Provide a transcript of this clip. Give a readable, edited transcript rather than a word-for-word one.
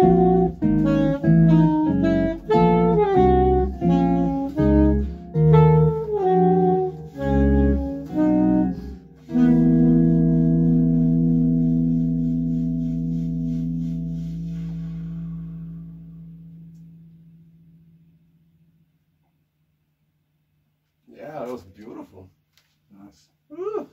Yeah, that was beautiful. Nice. Ooh.